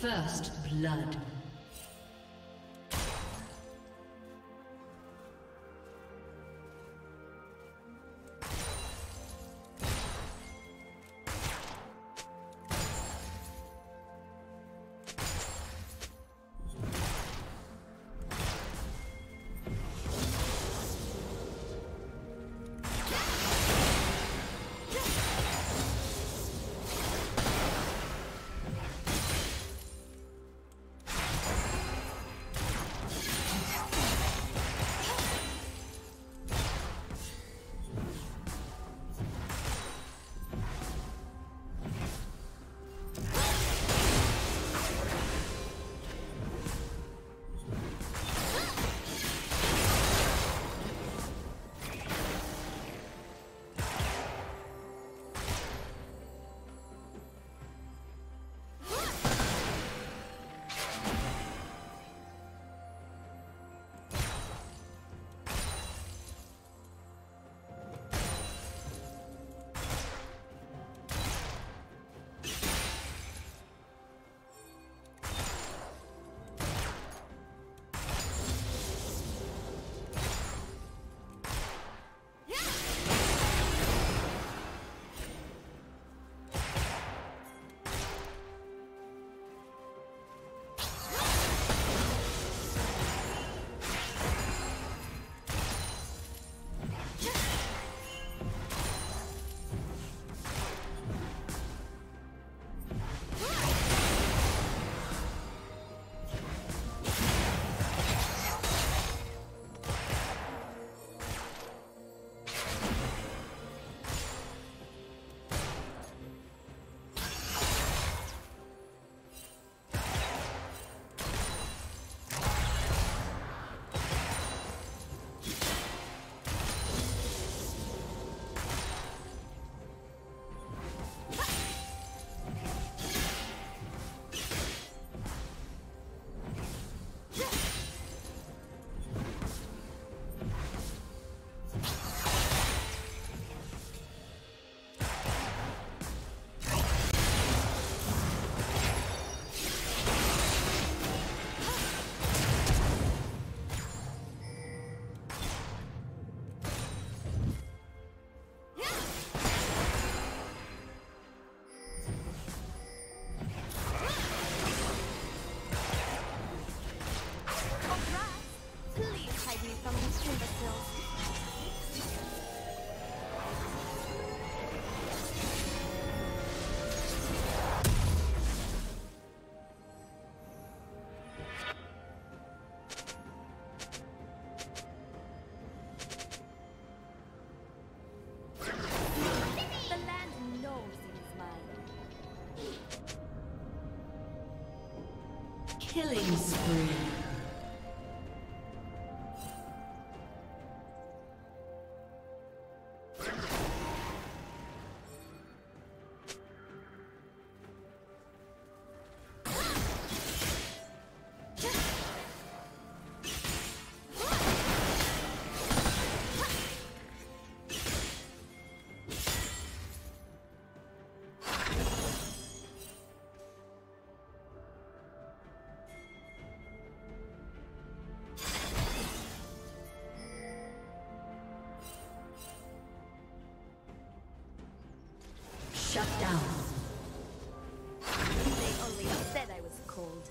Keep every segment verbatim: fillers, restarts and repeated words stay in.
First blood. Killing spree. Shut down. They only said I was cold.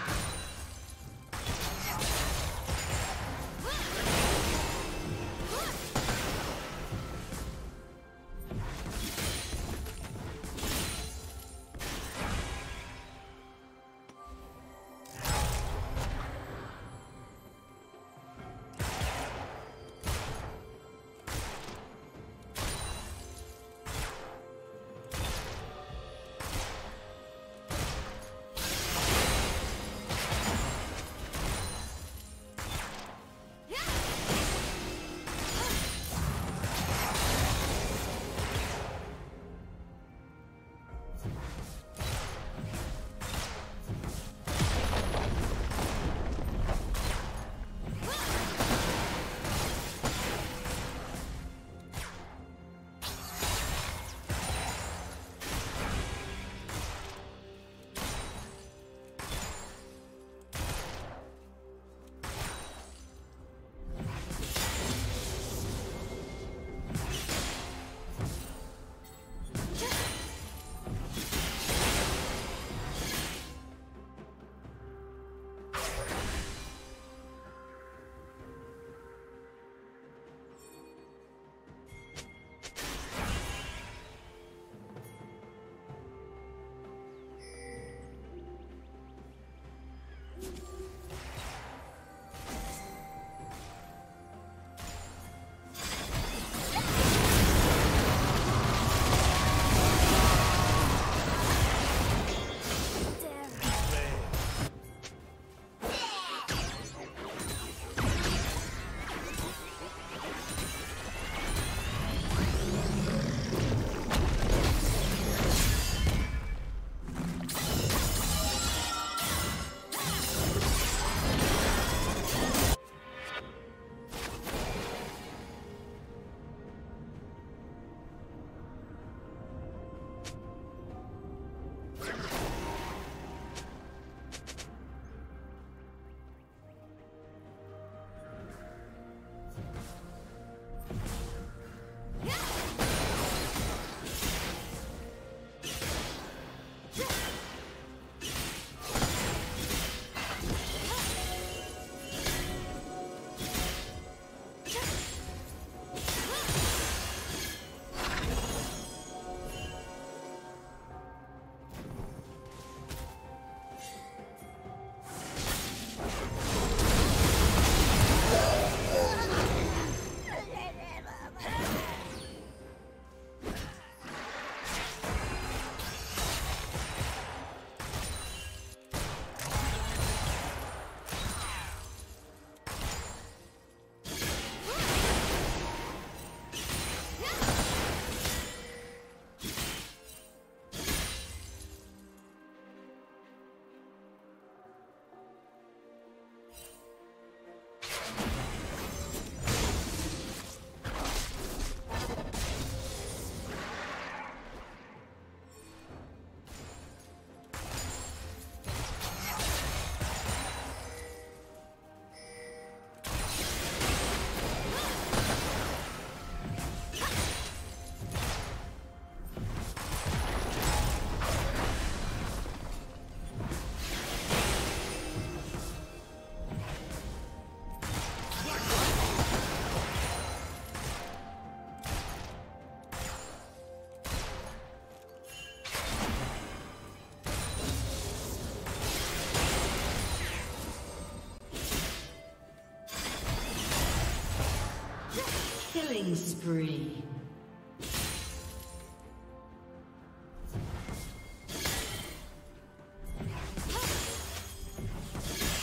Killing spree.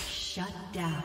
Shut down.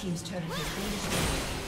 Team's turret has been destroyed.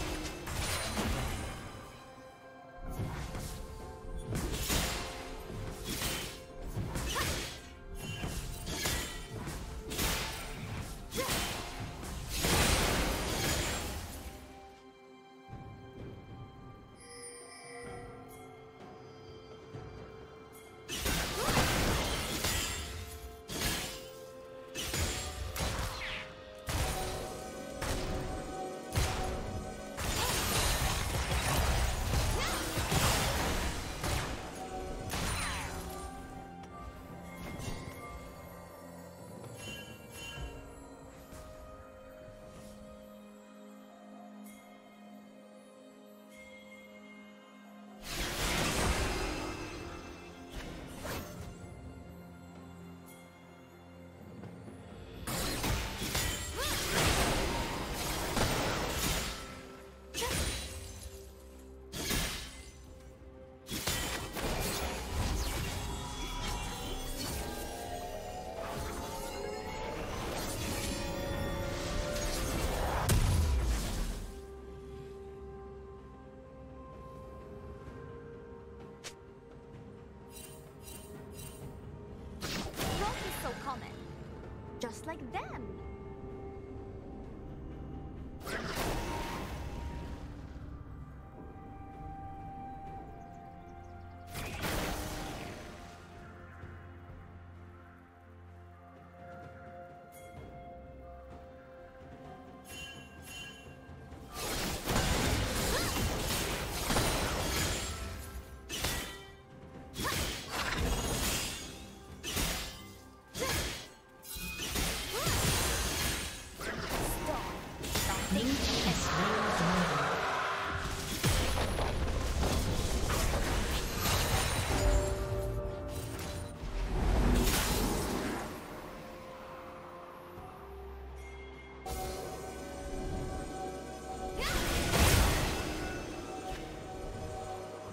Just like them.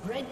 Red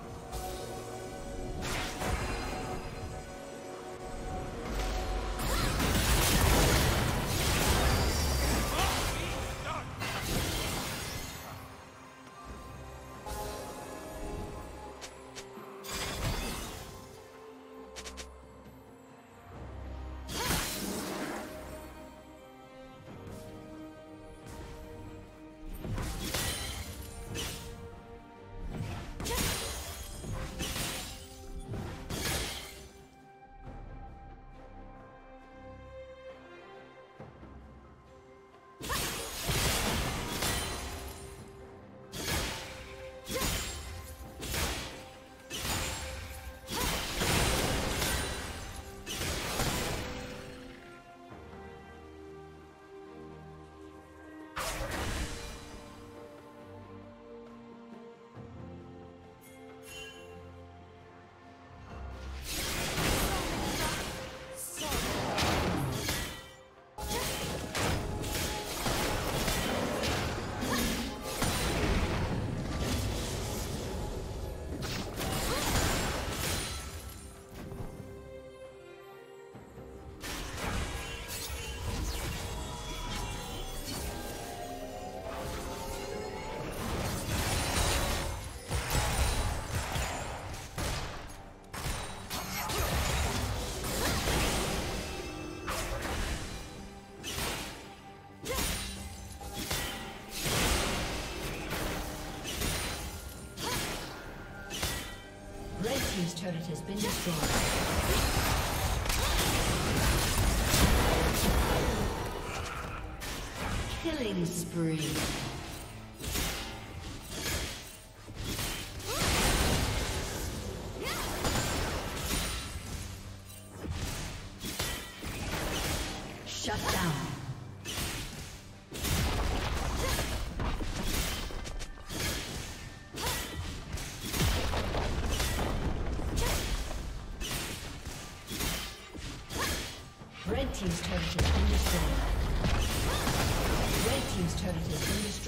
turret has been destroyed. Killing spree. Shut down. Red team's turret has been destroyed. Red team's turret has been destroyed.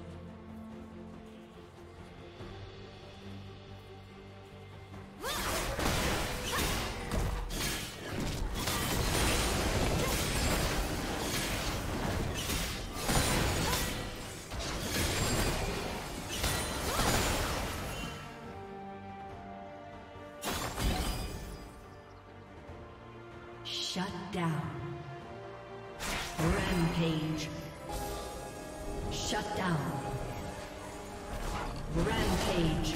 Shut down. Rampage. Shut down. Rampage.